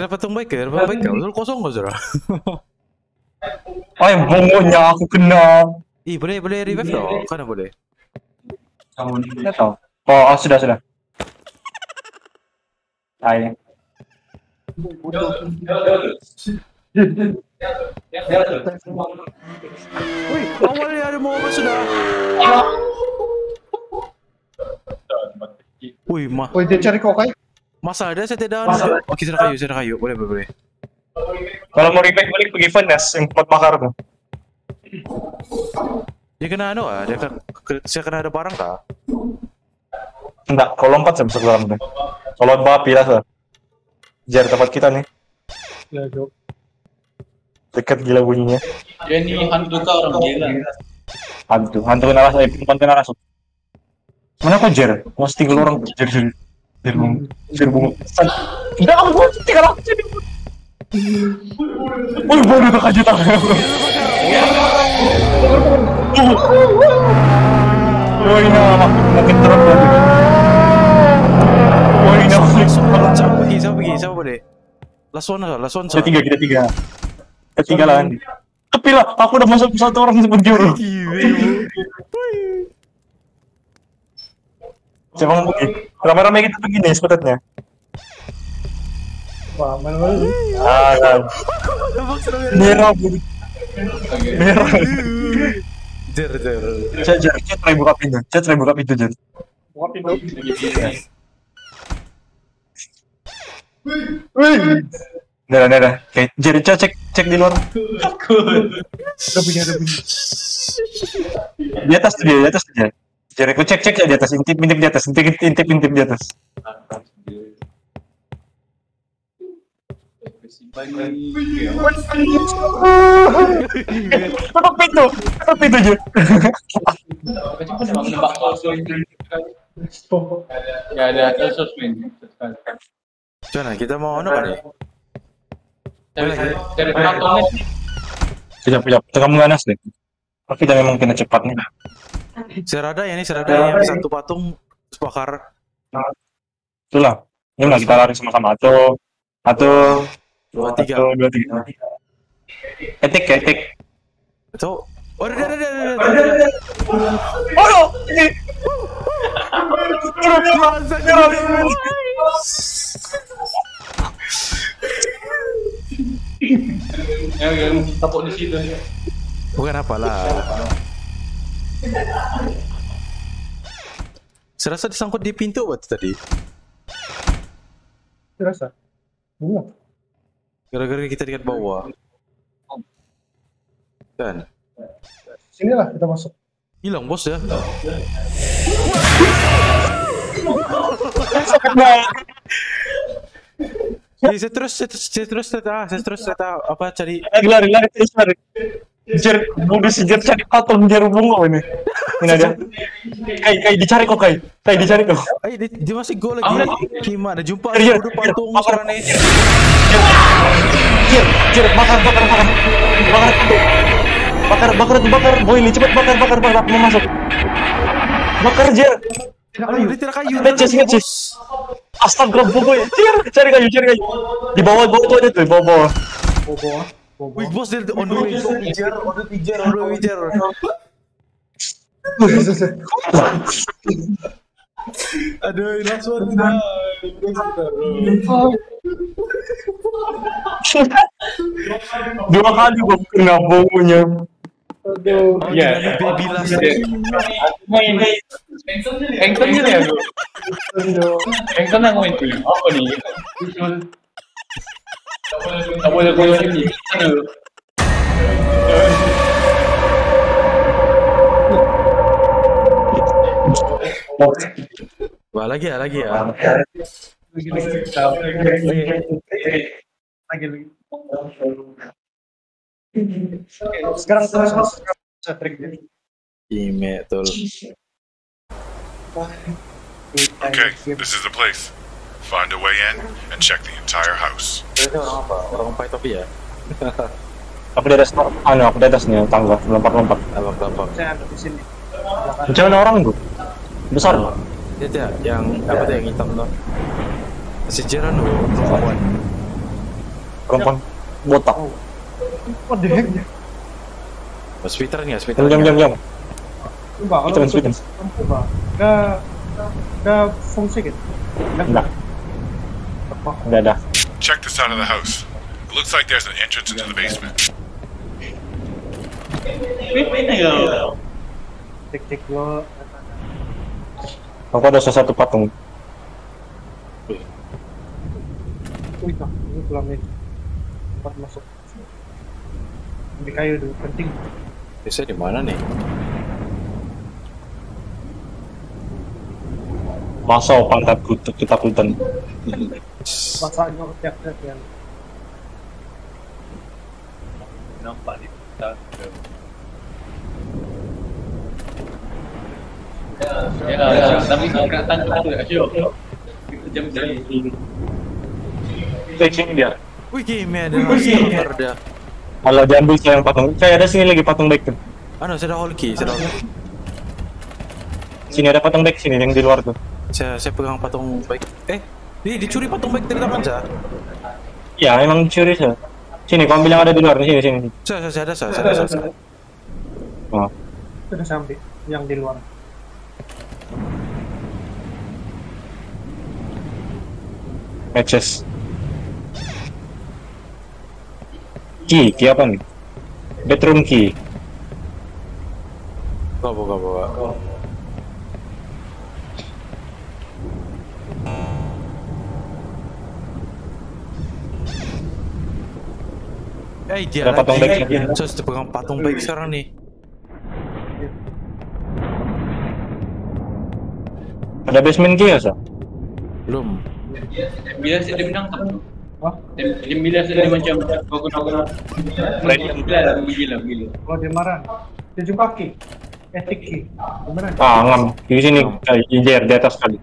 Patong baik ya, baik ya, kosong kok Zara. Ay, bongonya aku kena. Ih, boleh revive dong, kan boleh. Kamu ini tahu. Oh, sudah. Hai. Wih, awalnya ada mau sudah. Wih, mah. Wih, dia cari kokai. Masa ada saya tidak ada. Oke, saya kayu. Boleh. Kalau mau repack balik pergi Furnace yang tempat bakar tuh. Dia kena anu ah, dia kena ada barang kah? Enggak, kalau lompat saya bisa keluar deh. Kalau lompat pilas lah. Jar tempat kita nih. Ya, Dok. Dekat gila bunyinya. Dia ini hantu kah orang gila? Hantu naras, bukan naras. Mana kok Jar? Mesti gelo orang Jar bungo. Enggak, aku tinggal aku jadi. Woi, baru terkejut aku. Woi, makin terang lagi. Woi, siapa deh? Last one. Ketinggalan. Tapi lah, aku udah masuk satu orang sebut juru. Coba mungkin rame-rame kita begini sebetulnya. Wah, mana-mana merah jer cek buka pintu jer nera jer cek di luar udah punya di atas dia jer aku cek ya di atas intip di atas. Tutup pintu aja. Ya ada sosmed. Jangan kita mau ono kali. Kejap. Tengah ganas deh. Tapi jangan memang kena cepat nih. Serada yang satu patung bakar. Itulah. Ini kita lari sama-sama atau 2-3. Etik. Itu. Oh, ini. Yang tapok di situ. Bukan apalah. Serasa disangkut di pintu buat tadi. Serasa. Buang. Gara-gara kita dekat bawah. Dan sinilah kita masuk. Hilang bos ya. Saya terus apa cari lari. Jer cari patung jarum bungo ini. Ini ada. Kai dicari kok. Ai dia masih go lagi. Gimana jumpa udah patung orangnya. Jer bakar boili cepat bakar mau masuk. Bakar jer. Tidak kayu. Ngecas. Astaga bungo. Jer cari kayu. Di bawah tuh ada tuh bawah. Wih bos dia on the way. Aduh, last one dah. Dua kali gua kena bongonya. Aduh. Ya, baby last. Engtonnya ya lu. Engton yang main tuh. Apa nih? Gak boleh gue ini. Wah lagi ya. Lagi. Sekarang terus masuk ke triknya. Ime tol. Okay, this is the place. Find a way in and check the entire house. Orang pakai topi ya. Aku di atasnya tangga lompat. Saya ada di sini. Jangan orang itu. Besar. Tidak, yang apa tuh yang hitam tuh? Sejarah loh, kawan. Kompon botak. What the heck? Speeder nih, speeder. Jam. Coba speeder. Coba. Ke fungsi gitu. Enggak. Enggak. Check the side of the house. It looks like there's an entrance into the basement. Tik-tik lo. Aku ada sesuatu patung. Wih, ini kelamnya tempat masuk. Di kayu dulu penting. Bisa di mana nih? Masa pangkat kutuk kita kulten. Masa nyok tiap yang. Nampak di hutan. Ya, tapi kelihatan itu ya, yuk. Jam-jam ini. Taking dia. Wih, gimana ada starter dia. Kalau diambil saya yang patung. Saya ada sini lagi patung back tuh. Anu, saya ada holki, saya ada. Sini ada patung back sini yang di luar tuh. Saya pegang patung back. Ini dicuri patung back dari kapan, Sa? Ya, emang dicuri, Sa. Sini, kamu bilang ada di luar, sini. Saya ada. Oh. Sudah sampai yang di luar. Matches. Key apa nih? Bedroom key. Buka. Dia patung baik. Saya sudah pegang patung baik sekarang nih. Ada basement key ya, Sa? Belum. Bila saya ada benang tak? Bila saya macam bagus-bagus Bila kalau dia marah dia jumpa key etik key beneran? Ngam, di sini, di atas sekali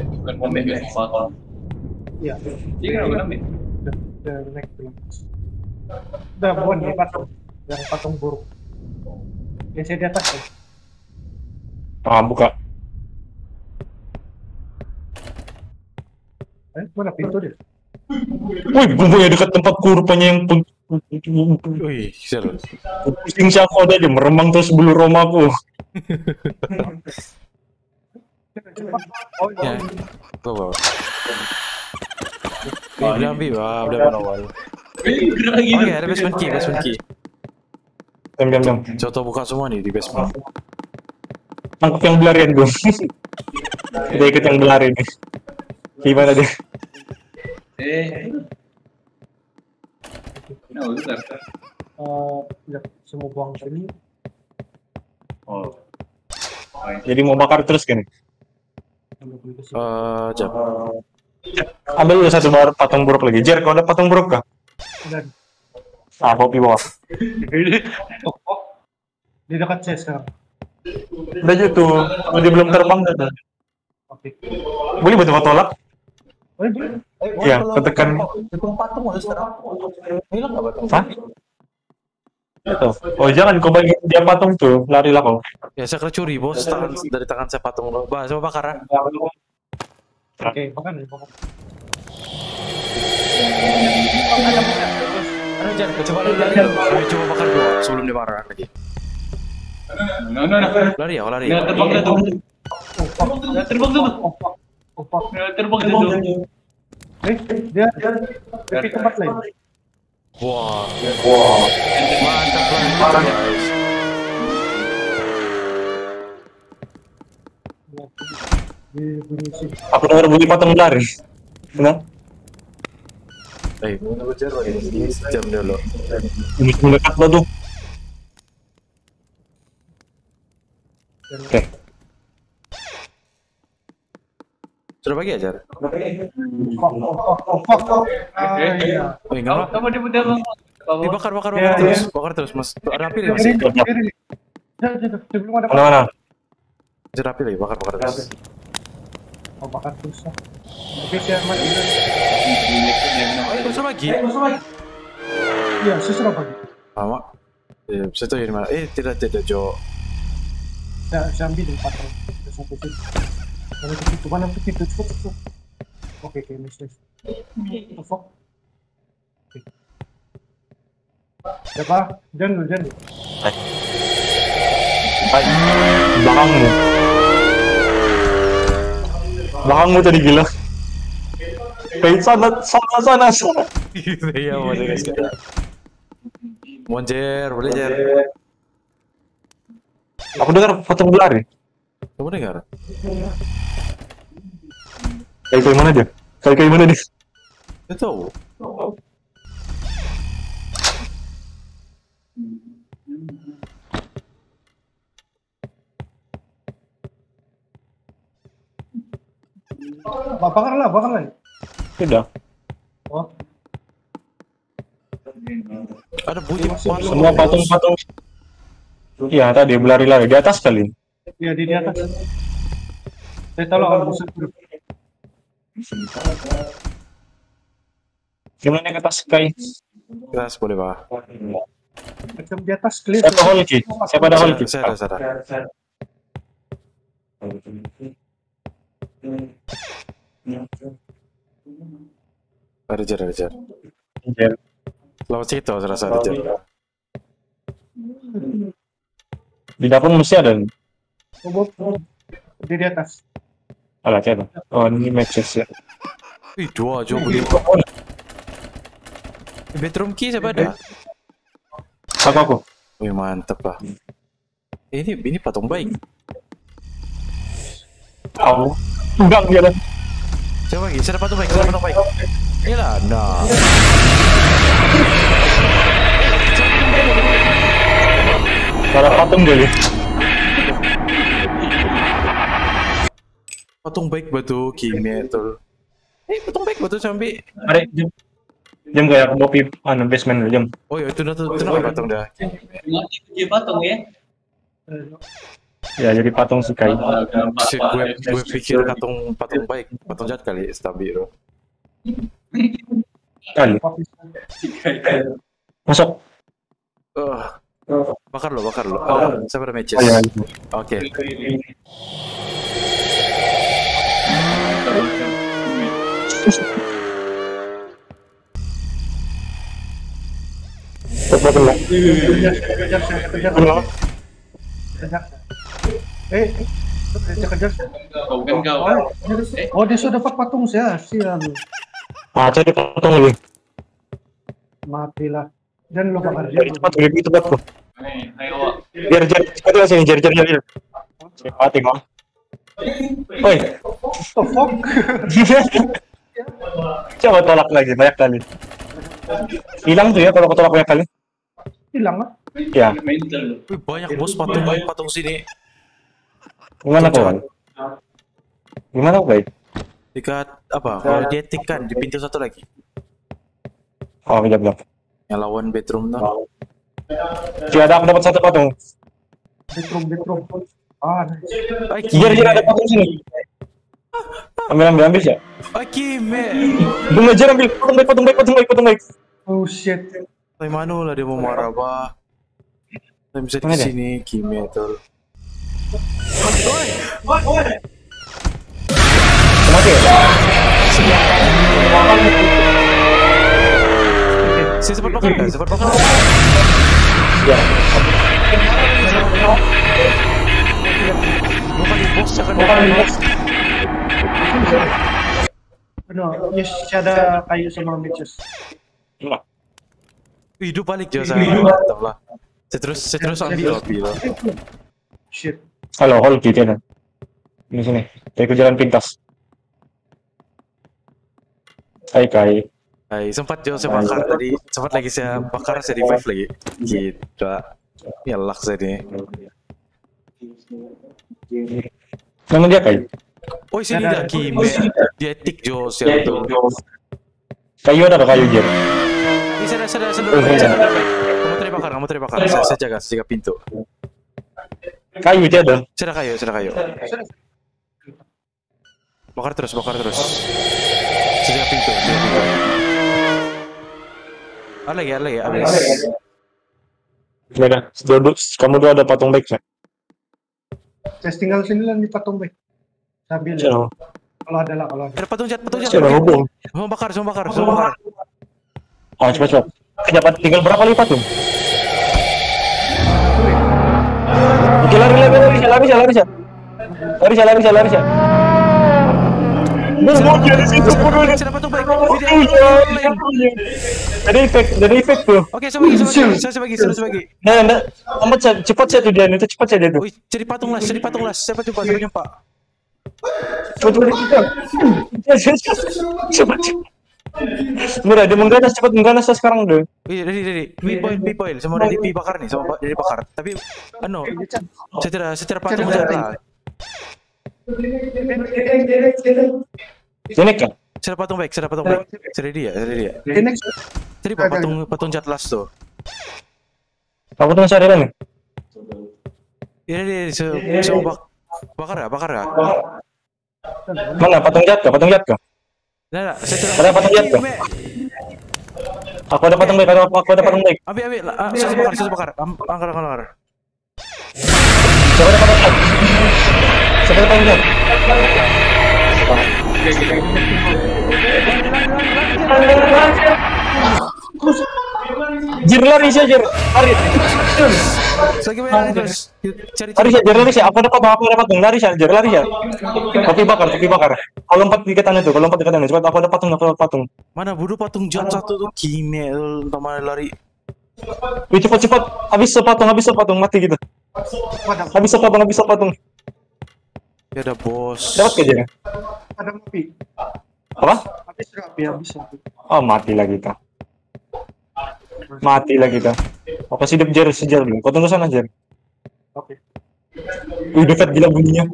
bukan komik ya? Iya dia kenapa komik? Dia naik belum udah bukan dia patung yang patung buruk yang saya di atas ya? Buka. Mana pintu dia? Wih, bumbungnya dekat tempatku rupanya yang pun. Wih, serius. Pusing siapa ada dia meremang terus bulu romaku. Ya, bawa. Ambil awal. Oke, ada basement key. Jam. Contoh buka semua nih di basement. Tangkap yang belarian bro. Kita ikut yang belarian. Gimana dia? Semua buang sini. Oh. Jadi mau bakar terus kan? Ambil satu bar patung buruk lagi. Jer, kau ada patung buruk kah? Ada. Kopi bawah. Di dekat saya sekarang. Udah jatuh. Dia belum terbang dah. Boleh buat tolak? Ya, ketekan. Oh, jangan kau bagi dia patung tuh, larilah kau. Ya, saya curi bos, dari tangan saya patung loh. Bah, coba bakar. Oke, makan. Aduh, jangan coba lari. Coba bakar dulu sebelum dia marah lagi. Nah. Lari. Terbang. Dia ke tempat lain. Wah. Mantap banget, guys. Aku dengar bunyi patung lari. Benar? Mau ngejar lagi jam dulu. Ini dekat lo tuh. Oke. Sudah pagi aja. Dibakar terus, Mas. Ada api lagi, Mas. Mana? Ada api lagi, bakar terus. Bakar terus. Oke, saya mati. Terus lagi. Iya, sudah pagi. Lama. Saya tahu ini mana. Tidak, Jo. saya ambil dari patrol. Kita sampai situ. Mana ke situ? Mana ke situ? Cepat, cepat. Oke, nice. What the fuck? Ya parah, jangan dulu. Hai. Belakangmu tadi gila. Kayak sana. Iya, boleh guys kita. Monjer, boleh jer. Aku dengar potong ular nih. Kamu dengar? Kayak mana dia? Kayak mana dia? Gak tau. Bakarlah. Sudah. Oh. Ada bunyi semua patung-patung. Iya, tadi berlari-lari di atas kali. Iya, di atas. Saya tolong busuk dulu. Gimana naik ke atas, guys? Keras boleh, Pak. Macam di atas clear. Siapa hole ki? Siapa ada hole ki? Saya. Rajar. Lewat situ terasa rajar. Di dapur mesti ada. Di atas. Alah, ada. Oh, ini matches ya. Ih, dua aja beli. Bedroom key siapa ada? Aku. Wih, mantep lah. Ini patung baik. Oh. Enggak dia dah. Coba lagi, saya dapat tuh baik, saya dapat baik. Iyalah, nah. Cara patung dia. Patung baik batu kimia itu. Patung baik batu sampai. Mari jam kayak aku mau pip an basement dulu jam. Oh ya, itu nak patung dah. Ini patung ya. Ya jadi patung sukai. Gue pikir patung baik, patung jahat kali stabil bro. Kali. Masuk. Bakar lo. Saya pada matches. Oke. Terpotong. Kejar. Bukan kau. Oh, dia sudah dapat patung saya. Sial. Aja dapat patung lagi. Matilah. Dan lupa kerja. Cepat beli itu buatku. Biar jadi cepat lah sini jadi. Cepat tengok. Oi. The fuck. Coba tolak lagi banyak kali. Hilang tuh ya kalau ketolak banyak kali. Hilang ah. Ya. Banyak bos patung sini. Gimana kok baik? Dekat apa? Kalau dia tikkan di pintu satu lagi. Oh, benar. Yang lawan bedroom tuh. Oh. Dia ada dapat satu patung. Bedroom. Ah, baik. Dia ada patung sini. Ambil ya. Oke, men. Belajar ambil patung baik. Oh shit. Tapi mana lah dia mau marah, Pak. Tapi bisa di sini kimia tuh. Oi. Oke. Saya sempat bakar kan? Ya. Bukan di box. No, yes, ada kayu sama matches. Hidup balik jasa. Mantap lah. Saya terus ambil. Shit. Halo, hol gitu ya. Di sini. Dari jalan pintas. Hai. Sempat lagi saya bakar saya revive lagi. Gitu. Ya luck saya nih. Mana dia, Kai? Oh, sini ada Kimi. Dia tik Jos ya itu. Kayu dia. Ini saya. Kamu terbakar. Saya jaga pintu. Kayu dia ada. Sudah kayu. Bakar terus. Sejak pintu. Ada lagi, habis. Gimana? Kamu tuh ada patung baik, Pak. Saya tinggal sini lah di patung B. Sambil kalau ada lah, kalau ada patung jat. Bakar. Oh, cepat. Kenapa tinggal berapa lipat tuh? Oke, lari. Musuhnya di situ pun ada patung B. Jadi efek tuh. Oke, saya bagi. Nah, amat cepat saya tuh dia itu cepat saya dia tuh. Jadi patung lah. Saya coba. Coba dia mengganas sekarang deh. Jadi B point semua dari B bakar nih, sama dari bakar. Tapi ano, secara patung jatah. Jenek kan? Patung baik. Seri dia. Jadi patung jatlas tuh. Aku tuh sadar nih. Ini coba bakar ya? Mana patung jat kah? Nah, ada patung jat kah? Aku ada patung baik, aku ada patung baik. Ambil. Saya bakar. Angkar. Coba ada patung jat. Coba patung jat. Jir lari. Cari, aku dapat lari, kopi bakar. Kalau lompat di tanah, cepat aku dapat patung. Mana bodoh patung jam 1 tuh gimel, teman lari. Cepat. Habis patung mati gitu. Habis patung. Ya udah bos. Dapat ke dia? Ada kopi. Apa? Habis. Oh, mati lagi kita. Apa sih hidup sejar belum? Kau tunggu sana Jer. Oke. Wih dekat gila bunyinya.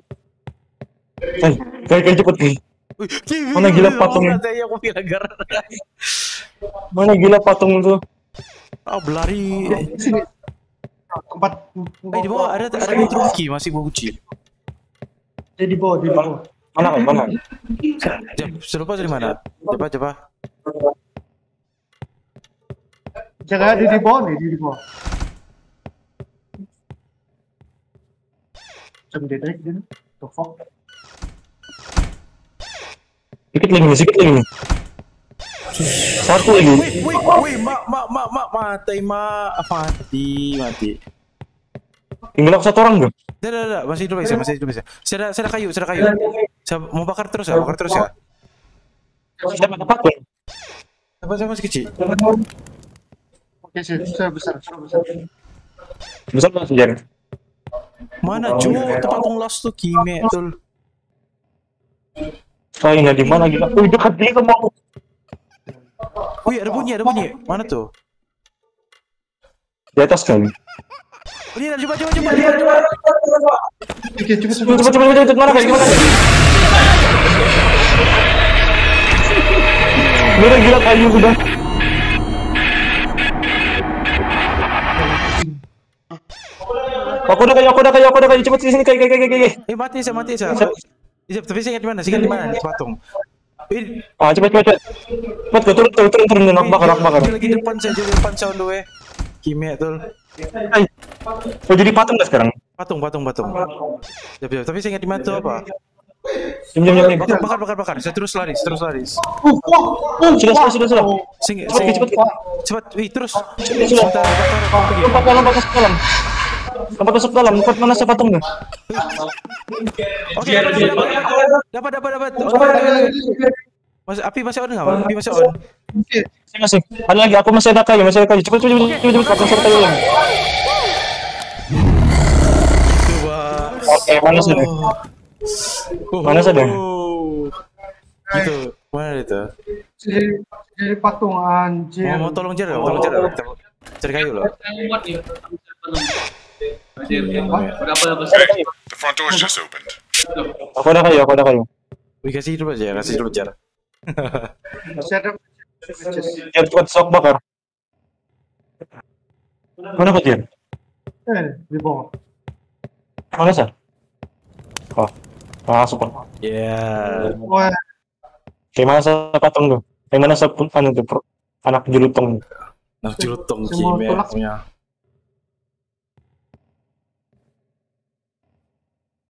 Kayak cepet nih. Mana gila patung? Mana gila patung tuh? Ah belari. Tempat. Di bawah ada Truki masih mau uci. Di bawah. Mana? Serupa dari mana? Coba. Jangan di bawah. Coba ditarik dulu. Tofok. Dikit lagi. Satu lagi. Woi, mati. Tinggal satu orang dong. Tidak, masih hidup. Saya ada kayu. Saya mau bakar terus ya. Saya mau bakar. Saya masih kecil. Besar. Besar banget sejarah. Mana cuy? Patung las tuh kime tuh. Saya di mana gila? Wih dekat dia sama aku. Wih ada bunyi. Mana tuh? Di atas kali. Ini coba. Oke, coba. Mana? Merah gila kayu sudah. Aku udah kayu cepet sini kayu. Mati saya. Tapi saya di mana? Saya di mana? Patung. Ah cepat. Turun nak bakar. Lagi depan sound doe. Kimia tuh. Oh jadi patung enggak sekarang? Patung. Jap. Tapi saya di mana tuh apa? Bakar. Saya terus lari. Sudah. Cepat. Terus. Lompat masuk dalam. Lompat mana saya patung enggak? Oke. Dapat. Api masih on enggak? Api masih on. Masih. Ada lagi, aku masih ada kayu, Cepat. Coba. Oke, mana sih? Mana saja? Gitu. Mana itu? Jadi patung anjir. Mau tolong Jer, cari kayu loh. The front door just opened. Aku ada kayu. Kasih hidup aja. Jer cepat sok bakar. Mana kau Jer? Di bawah. Mana sih? Oh, super. Yeah. Gimana saya patung tuh? Gimana saya anak julutong? Anak julutong, gimana?